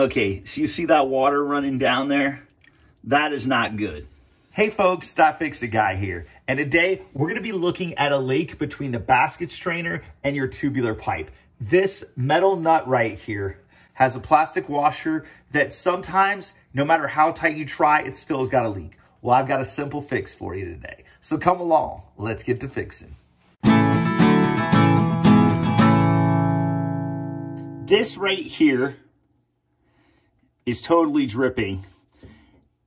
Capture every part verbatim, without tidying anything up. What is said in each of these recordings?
Okay, so you see that water running down there? That is not good. Hey folks, That Fix It Guy here. And today we're gonna be looking at a leak between the basket strainer and your tubular pipe. This metal nut right here has a plastic washer that sometimes, no matter how tight you try, it still has got a leak. Well, I've got a simple fix for you today. So come along, let's get to fixing. This right here is totally dripping.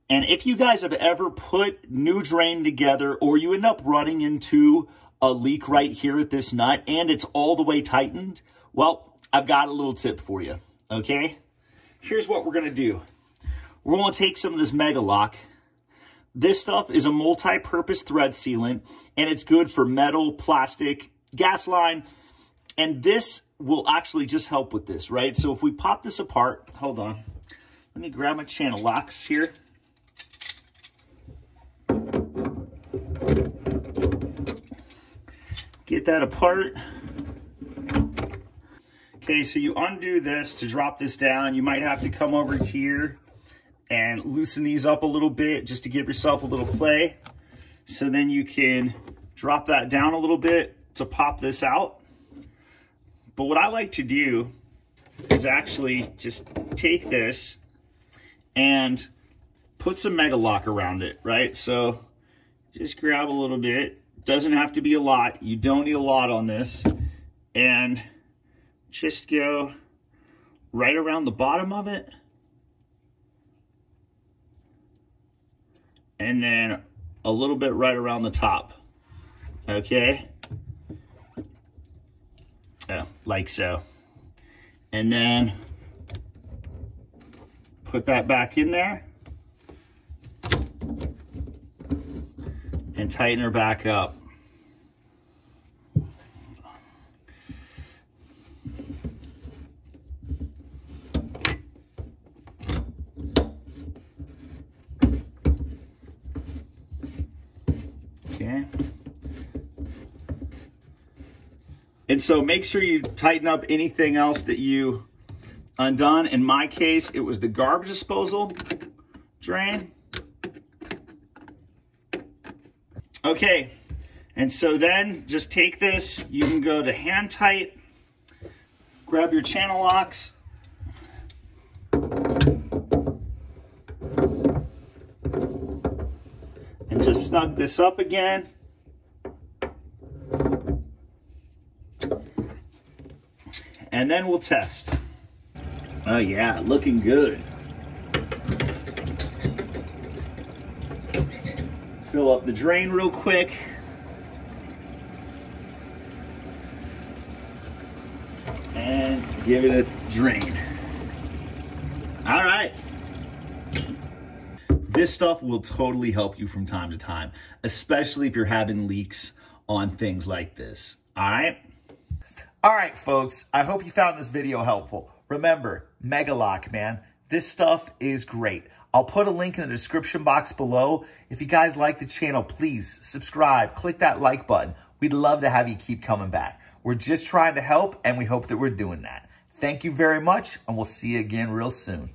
And if you guys have ever put new drain together or you end up running into a leak right here at this nut and it's all the way tightened, well, I've got a little tip for you, okay? Here's what we're gonna do. We're gonna take some of this Mega Lock. This stuff is a multi-purpose thread sealant and it's good for metal, plastic, gas line, and this will actually just help with this, right? So if we pop this apart, hold on. Let me grab my channel locks here. Get that apart. Okay, so you undo this to drop this down. You might have to come over here and loosen these up a little bit just to give yourself a little play. So then you can drop that down a little bit to pop this out. But what I like to do is actually just take this and put some Mega Lock around it, right? So just grab a little bit. Doesn't have to be a lot. You don't need a lot on this. And just go right around the bottom of it. And then a little bit right around the top. Okay. Oh, like so. And then put that back in there and tighten her back up. Okay. And so make sure you tighten up anything else that you undone. In my case, it was the garbage disposal drain. Okay, and so then just take this. You can go to hand tight, grab your channel locks. And just snug this up again. And then we'll test. Oh yeah, looking good. Fill up the drain real quick. And give it a drain. All right. This stuff will totally help you from time to time, especially if you're having leaks on things like this, all right? All right, folks, I hope you found this video helpful. Remember, Mega Lock, man, this stuff is great. I'll put a link in the description box below. If you guys like the channel, please subscribe, click that like button. We'd love to have you keep coming back. We're just trying to help, and we hope that we're doing that. Thank you very much, and we'll see you again real soon.